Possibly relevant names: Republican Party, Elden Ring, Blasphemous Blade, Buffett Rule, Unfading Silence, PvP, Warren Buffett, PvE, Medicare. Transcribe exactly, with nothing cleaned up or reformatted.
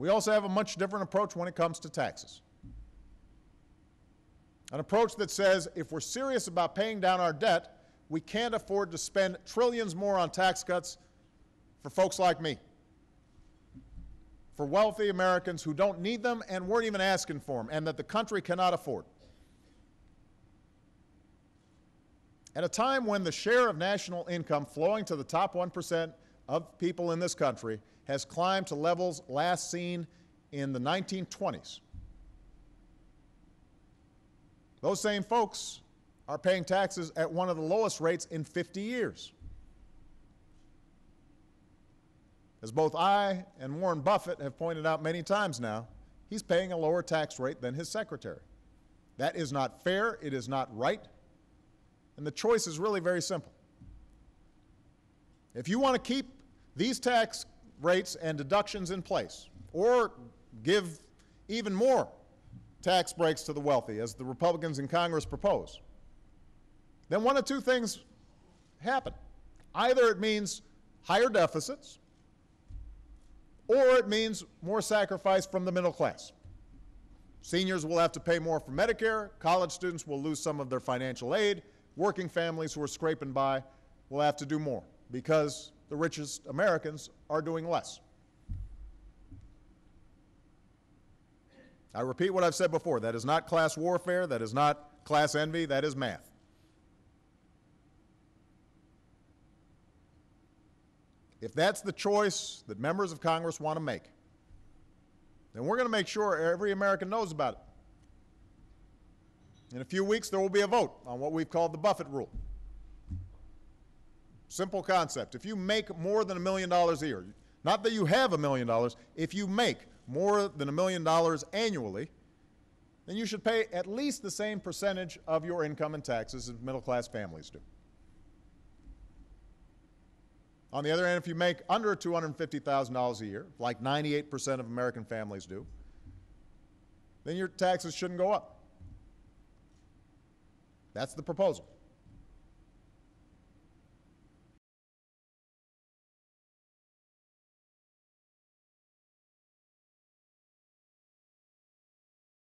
We also have a much different approach when it comes to taxes. An approach that says if we're serious about paying down our debt, we can't afford to spend trillions more on tax cuts for folks like me, for wealthy Americans who don't need them and weren't even asking for them, and that the country cannot afford. At a time when the share of national income flowing to the top one percent of people in this country has climbed to levels last seen in the nineteen twenties, those same folks are paying taxes at one of the lowest rates in fifty years. As both I and Warren Buffett have pointed out many times now, he's paying a lower tax rate than his secretary. That is not fair. It is not right. And the choice is really very simple. If you want to keep these tax rates and deductions in place, or give even more tax breaks to the wealthy, as the Republicans in Congress propose, then one of two things happen. Either it means higher deficits, or it means more sacrifice from the middle class. Seniors will have to pay more for Medicare, college students will lose some of their financial aid, working families who are scraping by will have to do more because the richest Americans are doing less. I repeat what I've said before. That is not class warfare. That is not class envy. That is math. If that's the choice that members of Congress want to make, then we're going to make sure every American knows about it. In a few weeks, there will be a vote on what we've called the Buffett Rule. Simple concept. If you make more than a million dollars a year, not that you have a million dollars, if you make more than a million dollars annually, then you should pay at least the same percentage of your income in taxes as middle-class families do. On the other hand, if you make under two hundred fifty thousand dollars a year, like ninety-eight percent of American families do, then your taxes shouldn't go up. That's the proposal.